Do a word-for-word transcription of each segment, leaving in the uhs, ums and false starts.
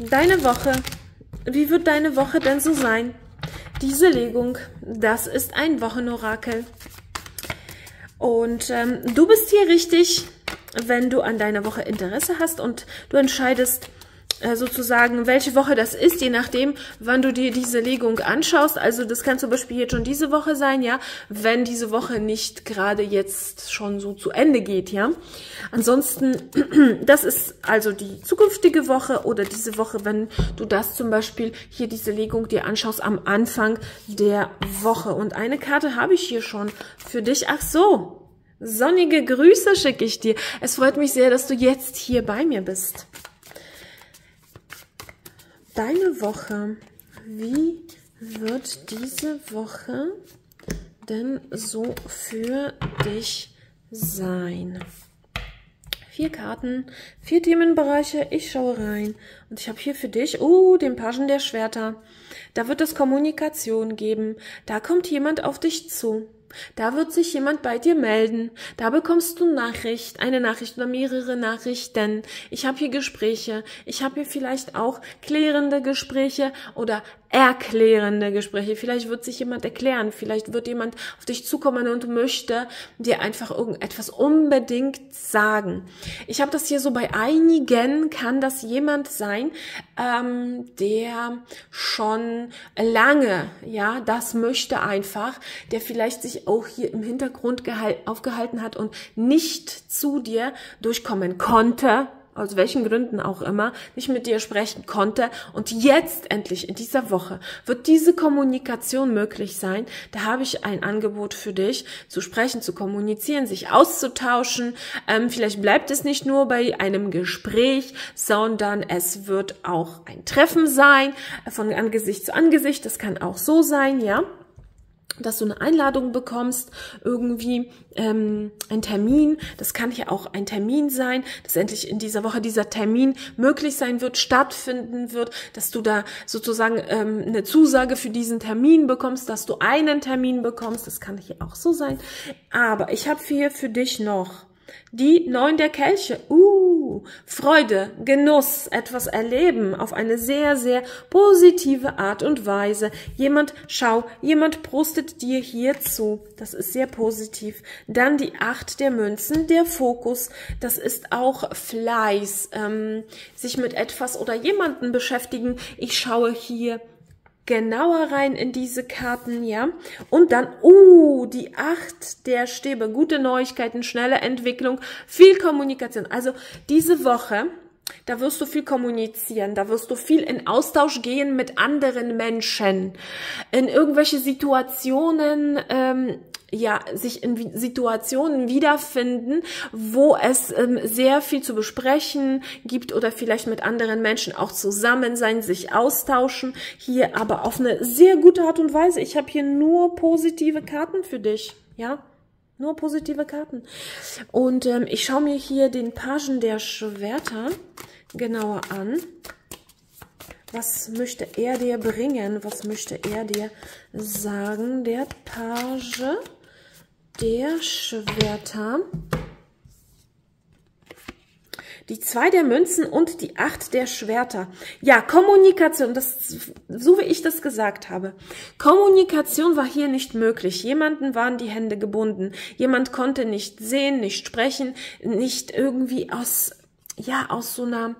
Deine Woche. Wie wird deine Woche denn so sein? Diese Legung, das ist ein Wochenorakel. Und ähm, du bist hier richtig, wenn du an deiner Woche Interesse hast und du entscheidest äh, sozusagen, welche Woche das ist, je nachdem, wann du dir diese Legung anschaust. Also das kann zum Beispiel jetzt schon diese Woche sein, ja, wenn diese Woche nicht gerade jetzt schon so zu Ende geht, ja. Ansonsten, das ist also die zukünftige Woche oder diese Woche, wenn du das zum Beispiel hier diese Legung dir anschaust am Anfang der Woche. Und eine Karte habe ich hier schon für dich. Ach so. Sonnige Grüße schicke ich dir. Es freut mich sehr, dass du jetzt hier bei mir bist. Deine Woche. Wie wird diese Woche denn so für dich sein? Vier Karten, vier Themenbereiche, ich schaue rein. Und ich habe hier für dich, uh, den Pagen der Schwerter. Da wird es Kommunikation geben. Da kommt jemand auf dich zu. Da wird sich jemand bei dir melden. Da bekommst du Nachricht, eine Nachricht oder mehrere Nachrichten. Ich habe hier Gespräche. Ich habe hier vielleicht auch klärende Gespräche oder erklärende Gespräche. Vielleicht wird sich jemand erklären. Vielleicht wird jemand auf dich zukommen und möchte dir einfach irgendetwas unbedingt sagen. Ich habe das hier so, bei einigen kann das jemand sein, ähm, der schon lange, ja, das möchte einfach, der vielleicht sich auch hier im Hintergrund aufgehalten hat und nicht zu dir durchkommen konnte, aus welchen Gründen auch immer, nicht mit dir sprechen konnte. Und jetzt endlich in dieser Woche wird diese Kommunikation möglich sein. Da habe ich ein Angebot für dich, zu sprechen, zu kommunizieren, sich auszutauschen. Ähm, vielleicht bleibt es nicht nur bei einem Gespräch, sondern es wird auch ein Treffen sein, von Angesicht zu Angesicht. Das kann auch so sein, ja, dass du eine Einladung bekommst, irgendwie ähm, ein Termin. Das kann hier auch ein Termin sein, dass endlich in dieser Woche dieser Termin möglich sein wird, stattfinden wird, dass du da sozusagen ähm, eine Zusage für diesen Termin bekommst, dass du einen Termin bekommst. Das kann hier auch so sein. Aber ich habe hier für dich noch die Neun der Kelche. Uh, Freude, Genuss, etwas erleben auf eine sehr, sehr positive Art und Weise. Jemand, schau, jemand prostet dir hier zu. Das ist sehr positiv. Dann die Acht der Münzen, der Fokus. Das ist auch Fleiß, ähm, sich mit etwas oder jemanden beschäftigen. Ich schaue hier genauer rein in diese Karten, ja. Und dann, uh, die Acht der Stäbe. Gute Neuigkeiten, schnelle Entwicklung, viel Kommunikation. Also diese Woche, da wirst du viel kommunizieren, da wirst du viel in Austausch gehen mit anderen Menschen, in irgendwelche Situationen, ähm, ja, sich in Situationen wiederfinden, wo es ähm, sehr viel zu besprechen gibt oder vielleicht mit anderen Menschen auch zusammen sein, sich austauschen, hier aber auf eine sehr gute Art und Weise. Ich habe hier nur positive Karten für dich, ja, nur positive Karten. Und ähm, ich schaue mir hier den Pagen der Schwerter genauer an. Was möchte er dir bringen? Was möchte er dir sagen? Der Page der Schwerter. Die Zwei der Münzen und die Acht der Schwerter. Ja, Kommunikation, das, so wie ich das gesagt habe. Kommunikation war hier nicht möglich. Jemanden waren die Hände gebunden. Jemand konnte nicht sehen, nicht sprechen, nicht irgendwie aus, ja, aus so einer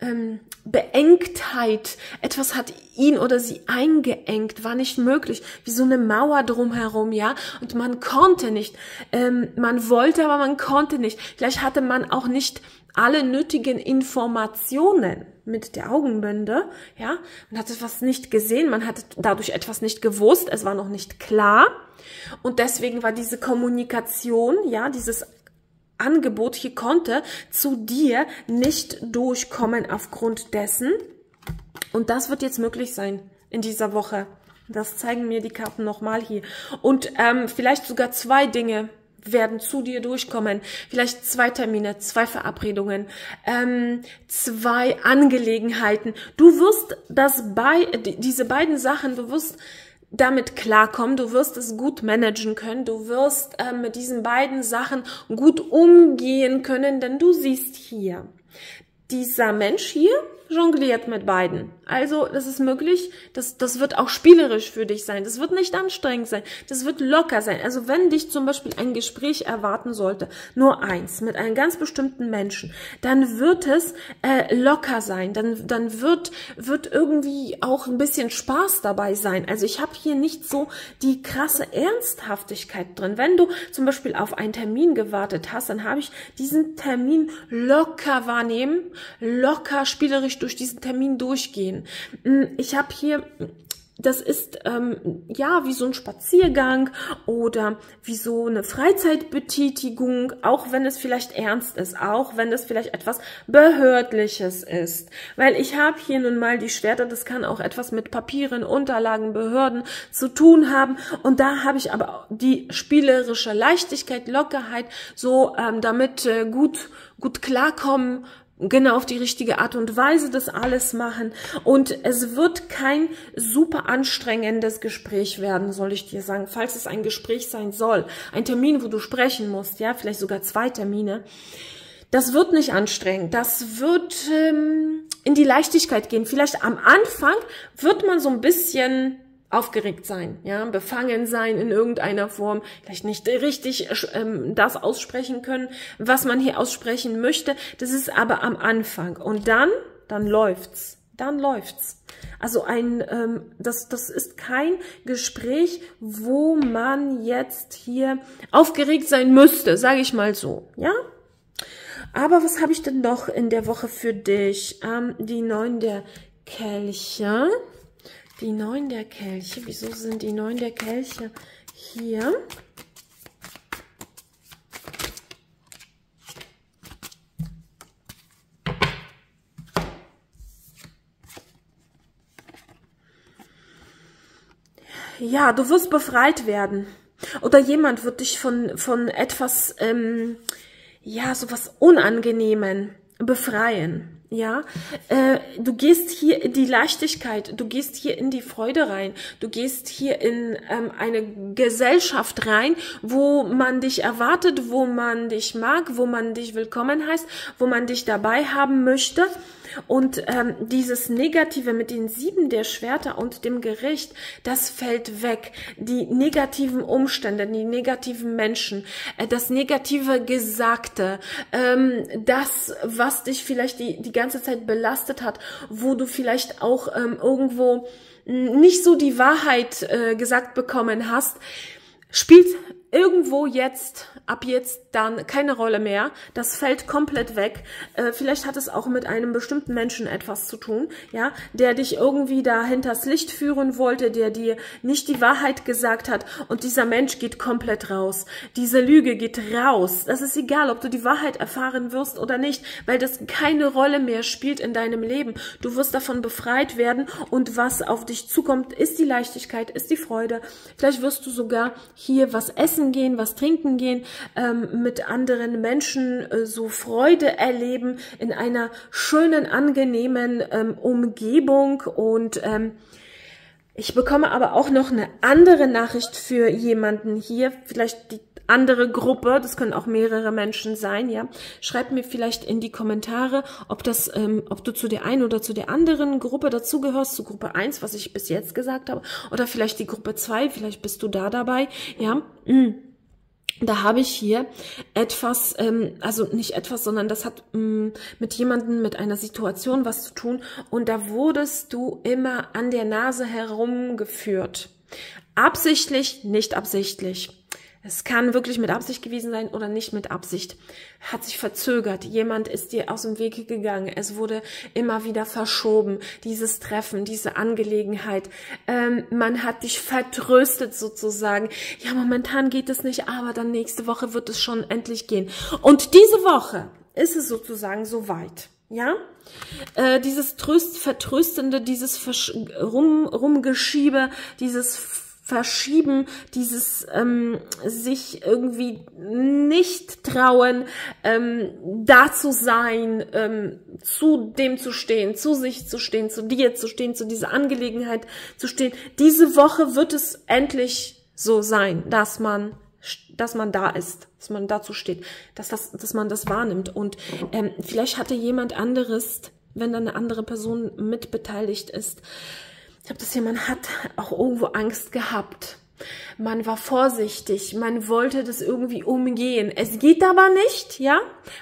ähm, Beengtheit. Etwas hat ihn oder sie eingeengt, war nicht möglich, wie so eine Mauer drumherum, ja, und man konnte nicht, ähm, man wollte, aber man konnte nicht. Vielleicht hatte man auch nicht alle nötigen Informationen mit der Augenbinde, ja, man hat etwas nicht gesehen, man hat dadurch etwas nicht gewusst, es war noch nicht klar, und deswegen war diese Kommunikation, ja, dieses Angebot hier konnte zu dir nicht durchkommen aufgrund dessen. Und das wird jetzt möglich sein in dieser Woche. Das zeigen mir die Karten nochmal hier. Und ähm, vielleicht sogar zwei Dinge werden zu dir durchkommen. Vielleicht zwei Termine, zwei Verabredungen, ähm, zwei Angelegenheiten. Du wirst das bei, diese beiden Sachen, du wirst damit klarkommen, du wirst es gut managen können, du wirst äh, mit diesen beiden Sachen gut umgehen können, denn du siehst hier, dieser Mensch hier, jongliert mit beiden. Also das ist möglich, das, das wird auch spielerisch für dich sein, das wird nicht anstrengend sein, das wird locker sein. Also wenn dich zum Beispiel ein Gespräch erwarten sollte, nur eins, mit einem ganz bestimmten Menschen, dann wird es äh, locker sein, dann, dann wird, wird irgendwie auch ein bisschen Spaß dabei sein. Also ich habe hier nicht so die krasse Ernsthaftigkeit drin. Wenn du zum Beispiel auf einen Termin gewartet hast, dann habe ich diesen Termin locker wahrnehmen, locker spielerisch durch diesen Termin durchgehen. Ich habe hier, das ist ähm, ja wie so ein Spaziergang oder wie so eine Freizeitbetätigung, auch wenn es vielleicht ernst ist, auch wenn es vielleicht etwas Behördliches ist. Weil ich habe hier nun mal die Schwerter, das kann auch etwas mit Papieren, Unterlagen, Behörden zu tun haben. Und da habe ich aber die spielerische Leichtigkeit, Lockerheit, so ähm, damit äh, gut, gut klarkommen, genau auf die richtige Art und Weise das alles machen, und es wird kein super anstrengendes Gespräch werden, soll ich dir sagen, falls es ein Gespräch sein soll, ein Termin, wo du sprechen musst, ja, vielleicht sogar zwei Termine. Das wird nicht anstrengend, das wird ähm, in die Leichtigkeit gehen. Vielleicht am Anfang wird man so ein bisschen aufgeregt sein, ja, befangen sein in irgendeiner Form, vielleicht nicht richtig ähm, das aussprechen können, was man hier aussprechen möchte. Das ist aber am Anfang. Und dann, dann läuft's. Dann läuft's. Also ein, ähm, das, das ist kein Gespräch, wo man jetzt hier aufgeregt sein müsste, sage ich mal so, ja? Aber was habe ich denn noch in der Woche für dich? Ähm, die neun der Kelche. Die neun der Kelche. Wieso sind die neun der Kelche hier? Ja, du wirst befreit werden. Oder jemand wird dich von, von etwas, ähm, ja, sowas Unangenehmen befreien. Ja, äh, du gehst hier in die Leichtigkeit, du gehst hier in die Freude rein, du gehst hier in ähm, eine Gesellschaft rein, wo man dich erwartet, wo man dich mag, wo man dich willkommen heißt, wo man dich dabei haben möchte. Und ähm, dieses Negative mit den Sieben der Schwerter und dem Gericht, das fällt weg. Die negativen Umstände, die negativen Menschen, äh, das negative Gesagte, ähm, das, was dich vielleicht die, die ganze Zeit belastet hat, wo du vielleicht auch ähm, irgendwo nicht so die Wahrheit äh, gesagt bekommen hast, spielt irgendwo jetzt, ab jetzt dann keine Rolle mehr. Das fällt komplett weg. Äh, vielleicht hat es auch mit einem bestimmten Menschen etwas zu tun, ja, der dich irgendwie da hinters Licht führen wollte, der dir nicht die Wahrheit gesagt hat, und dieser Mensch geht komplett raus. Diese Lüge geht raus. Das ist egal, ob du die Wahrheit erfahren wirst oder nicht, weil das keine Rolle mehr spielt in deinem Leben. Du wirst davon befreit werden, und was auf dich zukommt, ist die Leichtigkeit, ist die Freude. Vielleicht wirst du sogar hier was essen gehen, was trinken gehen, ähm, mit anderen Menschen äh, so Freude erleben in einer schönen, angenehmen ähm, Umgebung. Und ähm, ich bekomme aber auch noch eine andere Nachricht für jemanden hier, vielleicht die andere Gruppe, das können auch mehrere Menschen sein, ja. Schreib mir vielleicht in die Kommentare, ob das, ähm, ob du zu der einen oder zu der anderen Gruppe dazugehörst, zu Gruppe eins, was ich bis jetzt gesagt habe, oder vielleicht die Gruppe zwei, vielleicht bist du da dabei, ja. Da habe ich hier etwas, ähm, also nicht etwas, sondern das hat ähm, mit jemandem, mit einer Situation was zu tun, und da wurdest du immer an der Nase herumgeführt. Absichtlich, nicht absichtlich. Es kann wirklich mit Absicht gewesen sein oder nicht mit Absicht. Hat sich verzögert. Jemand ist dir aus dem Weg gegangen. Es wurde immer wieder verschoben. Dieses Treffen, diese Angelegenheit. Ähm, man hat dich vertröstet sozusagen. Ja, momentan geht es nicht, aber dann nächste Woche wird es schon endlich gehen. Und diese Woche ist es sozusagen soweit. Ja, äh, dieses Tröst, Vertröstende, dieses Versch rum, Rumgeschiebe, dieses Verschieben, dieses ähm, sich irgendwie nicht trauen, ähm, da zu sein, ähm, zu dem zu stehen, zu sich zu stehen, zu dir zu stehen, zu dieser Angelegenheit zu stehen. Diese Woche wird es endlich so sein, dass man dass man da ist, dass man dazu steht, dass, das, dass man das wahrnimmt. Und ähm, vielleicht hatte jemand anderes wenn dann eine andere Person mitbeteiligt ist. Ich habe das hier, man hat auch irgendwo Angst gehabt. Man war vorsichtig, man wollte das irgendwie umgehen. Es geht aber nicht, ja?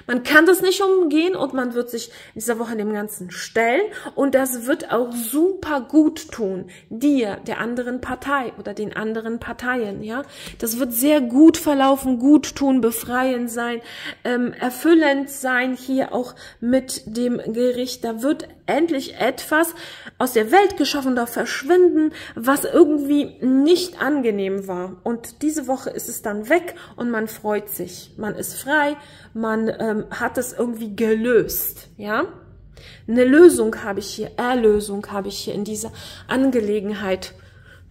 Man kann das nicht umgehen und man wird sich in dieser Woche dem Ganzen stellen und das wird auch super gut tun. Dir, der anderen Partei oder den anderen Parteien, ja? Das wird sehr gut verlaufen, gut tun, befreiend sein, ähm, erfüllend sein, hier auch mit dem Gericht. Da wird endlich etwas aus der Welt geschaffen oder verschwinden, was irgendwie nicht angeht. angenehm war. Und diese Woche ist es dann weg und man freut sich. Man ist frei, man ähm, hat es irgendwie gelöst, ja? Eine Lösung habe ich hier, Erlösung habe ich hier in dieser Angelegenheit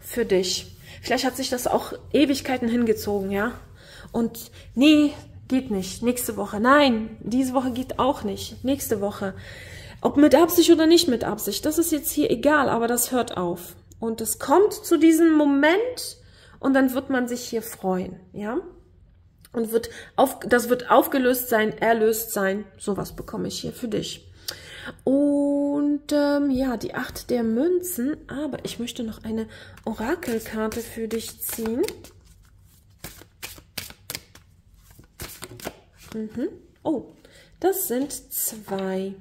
für dich. Vielleicht hat sich das auch Ewigkeiten hingezogen, ja? Und nee, geht nicht. Nächste Woche, nein, diese Woche geht auch nicht. Nächste Woche, ob mit Absicht oder nicht mit Absicht, das ist jetzt hier egal, aber das hört auf. Und es kommt zu diesem Moment und dann wird man sich hier freuen, ja? Und wird auf, das wird aufgelöst sein, erlöst sein. Sowas bekomme ich hier für dich. Und ähm, ja, die Acht der Münzen. Aber ich möchte noch eine Orakelkarte für dich ziehen. Mhm. Oh, das sind zwei.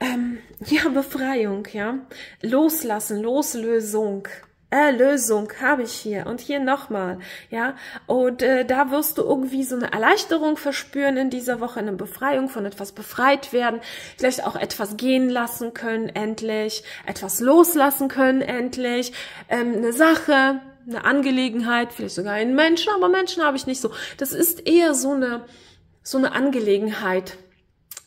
Ähm, ja, Befreiung, ja. Loslassen, Loslösung, Erlösung habe ich hier und hier nochmal, ja. Und äh, da wirst du irgendwie so eine Erleichterung verspüren in dieser Woche, eine Befreiung, von etwas befreit werden, vielleicht auch etwas gehen lassen können, endlich, etwas loslassen können, endlich, ähm, eine Sache, eine Angelegenheit, vielleicht sogar einen Menschen, aber Menschen habe ich nicht so. Das ist eher so eine, so eine Angelegenheit.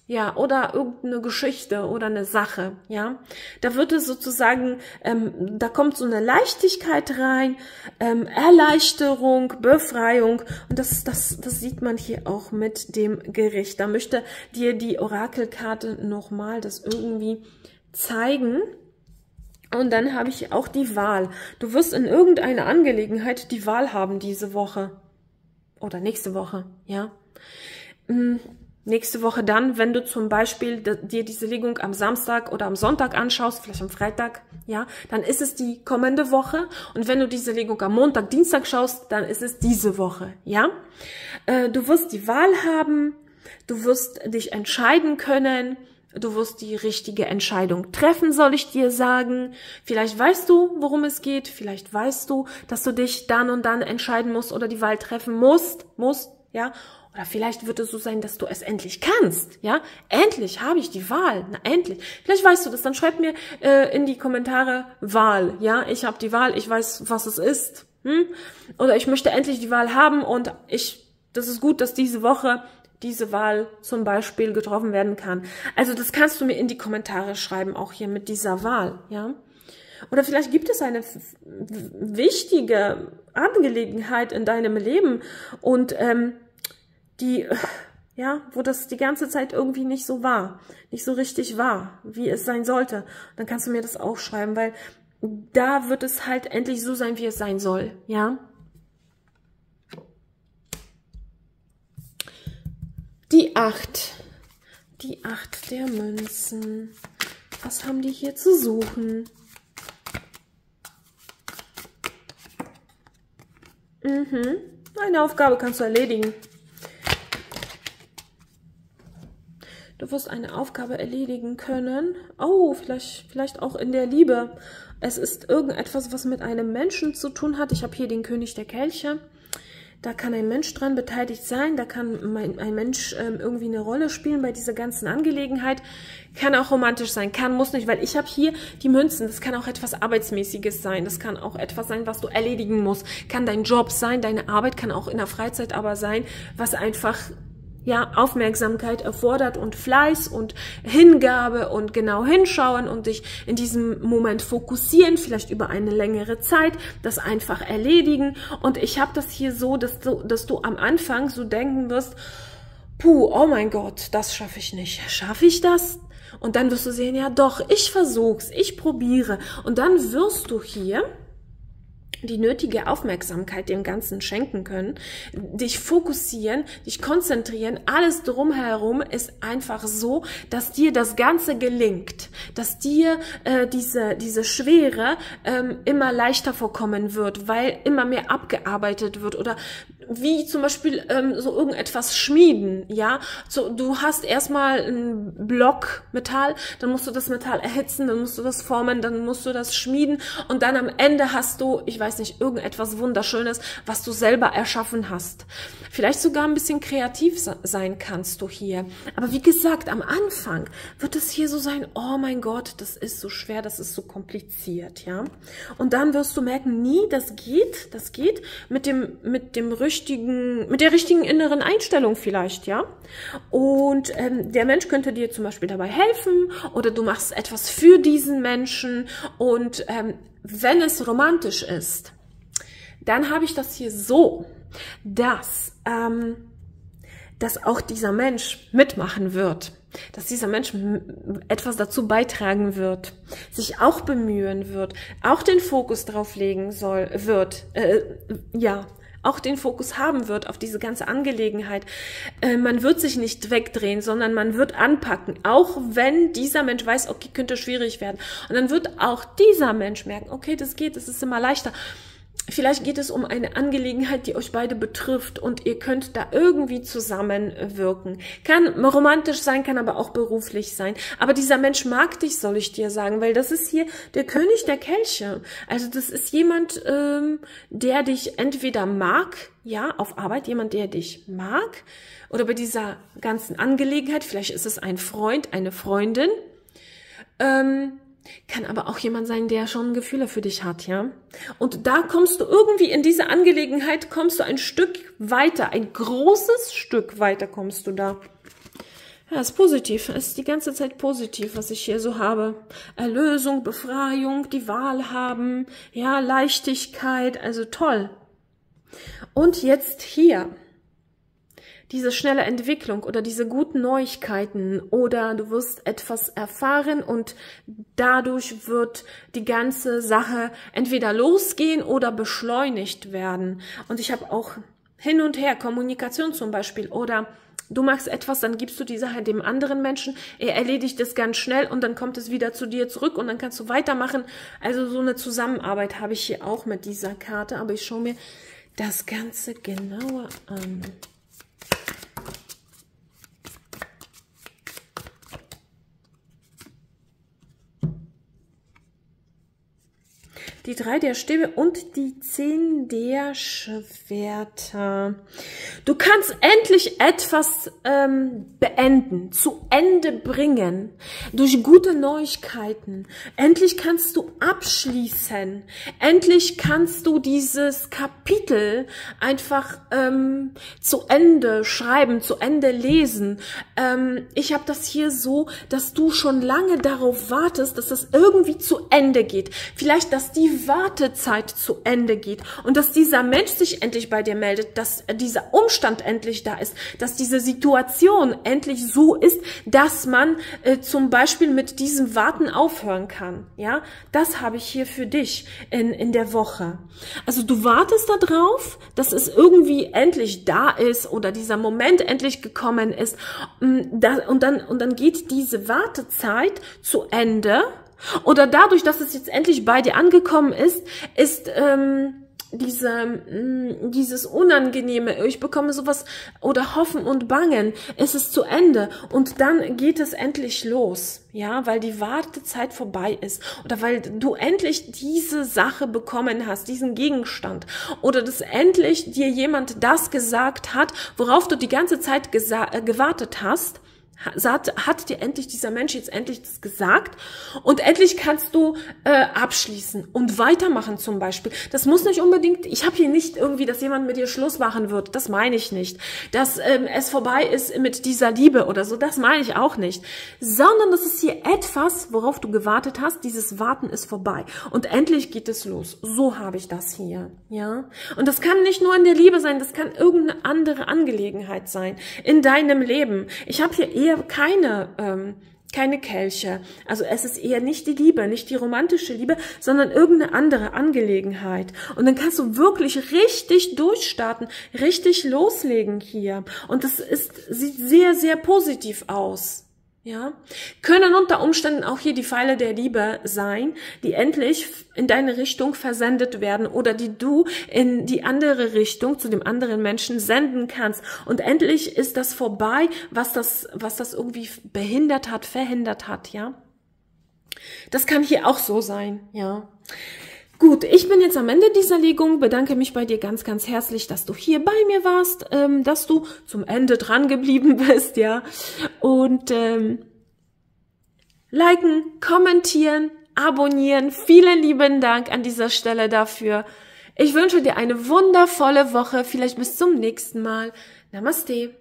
Ja, oder irgendeine Geschichte oder eine Sache, ja. Da wird es sozusagen, ähm, da kommt so eine Leichtigkeit rein, ähm, Erleichterung, Befreiung. Und das, das, das sieht man hier auch mit dem Gericht. Da möchte dir die Orakelkarte nochmal das irgendwie zeigen. Und dann habe ich auch die Wahl. Du wirst in irgendeiner Angelegenheit die Wahl haben diese Woche. Oder nächste Woche, ja. Hm. Nächste Woche dann, wenn du zum Beispiel dir diese Legung am Samstag oder am Sonntag anschaust, vielleicht am Freitag, ja, dann ist es die kommende Woche. Und wenn du diese Legung am Montag, Dienstag schaust, dann ist es diese Woche, ja. Äh, du wirst die Wahl haben, du wirst dich entscheiden können, du wirst die richtige Entscheidung treffen, soll ich dir sagen. Vielleicht weißt du, worum es geht, vielleicht weißt du, dass du dich dann und dann entscheiden musst oder die Wahl treffen musst, musst, ja. Oder vielleicht wird es so sein, dass du es endlich kannst, ja? Endlich habe ich die Wahl, na endlich. Vielleicht weißt du das, dann schreib mir äh, in die Kommentare Wahl, ja? Ich habe die Wahl, ich weiß, was es ist, hm? Oder ich möchte endlich die Wahl haben und ich, das ist gut, dass diese Woche diese Wahl zum Beispiel getroffen werden kann. Also das kannst du mir in die Kommentare schreiben, auch hier mit dieser Wahl, ja? Oder vielleicht gibt es eine wichtige Angelegenheit in deinem Leben und, ähm, die, ja, wo das die ganze Zeit irgendwie nicht so war, nicht so richtig war, wie es sein sollte. Dann kannst du mir das aufschreiben, weil da wird es halt endlich so sein, wie es sein soll, ja. Die Acht, die Acht der Münzen. Was haben die hier zu suchen? Mhm, eine Aufgabe kannst du erledigen. Du wirst eine Aufgabe erledigen können. Oh, vielleicht, vielleicht auch in der Liebe. Es ist irgendetwas, was mit einem Menschen zu tun hat. Ich habe hier den König der Kelche. Da kann ein Mensch dran beteiligt sein. Da kann mein, ein Mensch ähm, irgendwie eine Rolle spielen bei dieser ganzen Angelegenheit. Kann auch romantisch sein. Kann, muss nicht, weil ich habe hier die Münzen. Das kann auch etwas Arbeitsmäßiges sein. Das kann auch etwas sein, was du erledigen musst. Kann dein Job sein, deine Arbeit. Kann auch in der Freizeit aber sein, was einfach... ja, Aufmerksamkeit erfordert und Fleiß und Hingabe und genau hinschauen und dich in diesem Moment fokussieren, vielleicht über eine längere Zeit, das einfach erledigen. Und ich habe das hier so, dass du, dass du am Anfang so denken wirst, puh, oh mein Gott, das schaffe ich nicht. Schaffe ich das? Und dann wirst du sehen, ja doch, ich versuch's, ich probiere. Und dann wirst du hier die nötige Aufmerksamkeit dem Ganzen schenken können, dich fokussieren, dich konzentrieren, alles drumherum ist einfach so, dass dir das Ganze gelingt, dass dir äh, diese, diese Schwere ähm, immer leichter vorkommen wird, weil immer mehr abgearbeitet wird oder wie zum Beispiel ähm, so irgendetwas schmieden, ja, so, du hast erstmal einen Block Metall, dann musst du das Metall erhitzen, dann musst du das formen, dann musst du das schmieden und dann am Ende hast du, ich weiß nicht, irgendetwas Wunderschönes, was du selber erschaffen hast. Vielleicht sogar ein bisschen kreativ sein kannst du hier. Aber wie gesagt, am Anfang wird es hier so sein, oh mein Gott, das ist so schwer, das ist so kompliziert, ja. Und dann wirst du merken, nie, das geht, das geht mit dem, mit dem Rücken, mit der richtigen inneren Einstellung vielleicht, ja. Und ähm, der Mensch könnte dir zum Beispiel dabei helfen oder du machst etwas für diesen Menschen. Und ähm, wenn es romantisch ist, dann habe ich das hier so, dass, ähm, dass auch dieser Mensch mitmachen wird, dass dieser Mensch etwas dazu beitragen wird, sich auch bemühen wird, auch den Fokus drauf legen soll, wird, äh, ja, auch den Fokus haben wird auf diese ganze Angelegenheit. Äh, man wird sich nicht wegdrehen, sondern man wird anpacken, auch wenn dieser Mensch weiß, okay, könnte schwierig werden. Und dann wird auch dieser Mensch merken, okay, das geht, das ist immer leichter. Vielleicht geht es um eine Angelegenheit, die euch beide betrifft und ihr könnt da irgendwie zusammenwirken. Kann romantisch sein, kann aber auch beruflich sein. Aber dieser Mensch mag dich, soll ich dir sagen, weil das ist hier der König der Kelche. Also das ist jemand, ähm, der dich entweder mag, ja, auf Arbeit, jemand, der dich mag, oder bei dieser ganzen Angelegenheit, vielleicht ist es ein Freund, eine Freundin, ähm, kann aber auch jemand sein, der schon Gefühle für dich hat, ja. Und da kommst du irgendwie in diese Angelegenheit, kommst du ein Stück weiter, ein großes Stück weiter kommst du da. Ja, ist positiv, ist die ganze Zeit positiv, was ich hier so habe. Erlösung, Befreiung, die Wahl haben, ja, Leichtigkeit, also toll. Und jetzt hier. Diese schnelle Entwicklung oder diese guten Neuigkeiten oder du wirst etwas erfahren und dadurch wird die ganze Sache entweder losgehen oder beschleunigt werden. Und ich habe auch hin und her Kommunikation zum Beispiel oder du machst etwas, dann gibst du die Sache dem anderen Menschen, er erledigt es ganz schnell und dann kommt es wieder zu dir zurück und dann kannst du weitermachen. Also so eine Zusammenarbeit habe ich hier auch mit dieser Karte, aber ich schaue mir das Ganze genauer an. Die drei der Stäbe und die zehn der Schwerter. Du kannst endlich etwas ähm, beenden, zu Ende bringen, durch gute Neuigkeiten. Endlich kannst du abschließen. Endlich kannst du dieses Kapitel einfach ähm, zu Ende schreiben, zu Ende lesen. Ähm, ich habe das hier so, dass du schon lange darauf wartest, dass das irgendwie zu Ende geht. Vielleicht, dass die Wartezeit zu Ende geht und dass dieser Mensch sich endlich bei dir meldet, dass dieser Umstand endlich da ist, dass diese Situation endlich so ist, dass man äh, zum Beispiel mit diesem Warten aufhören kann. Ja, das habe ich hier für dich in, in der Woche. Also du wartest darauf, dass es irgendwie endlich da ist oder dieser Moment endlich gekommen ist und dann, und dann geht diese Wartezeit zu Ende. Oder dadurch, dass es jetzt endlich bei dir angekommen ist, ist ähm, diese, mh, dieses Unangenehme, ich bekomme sowas oder Hoffen und Bangen, ist es zu Ende und dann geht es endlich los. Ja, weil die Wartezeit vorbei ist oder weil du endlich diese Sache bekommen hast, diesen Gegenstand oder dass endlich dir jemand das gesagt hat, worauf du die ganze Zeit gewartet hast. Hat, hat dir endlich dieser Mensch jetzt endlich das gesagt und endlich kannst du äh, abschließen und weitermachen zum Beispiel. Das muss nicht unbedingt, ich habe hier nicht irgendwie, dass jemand mit dir Schluss machen wird, das meine ich nicht. Dass ähm, es vorbei ist mit dieser Liebe oder so, das meine ich auch nicht. Sondern das ist hier etwas, worauf du gewartet hast, dieses Warten ist vorbei und endlich geht es los. So habe ich das hier, ja. Und das kann nicht nur in der Liebe sein, das kann irgendeine andere Angelegenheit sein in deinem Leben. Ich habe hier keine ähm, keine Kelche. Also es ist eher nicht die Liebe, nicht die romantische Liebe, sondern irgendeine andere Angelegenheit. Und dann kannst du wirklich richtig durchstarten, richtig loslegen hier. Und das ist, sieht sehr, sehr positiv aus. Ja, können unter Umständen auch hier die Pfeile der Liebe sein, die endlich in deine Richtung versendet werden oder die du in die andere Richtung zu dem anderen Menschen senden kannst. Und endlich ist das vorbei, was das, was das irgendwie behindert hat, verhindert hat, ja. Das kann hier auch so sein, ja. Gut, ich bin jetzt am Ende dieser Legung, bedanke mich bei dir ganz, ganz herzlich, dass du hier bei mir warst, ähm, dass du zum Ende dran geblieben bist, ja. Und ähm, liken, kommentieren, abonnieren, vielen lieben Dank an dieser Stelle dafür. Ich wünsche dir eine wundervolle Woche, vielleicht bis zum nächsten Mal. Namaste.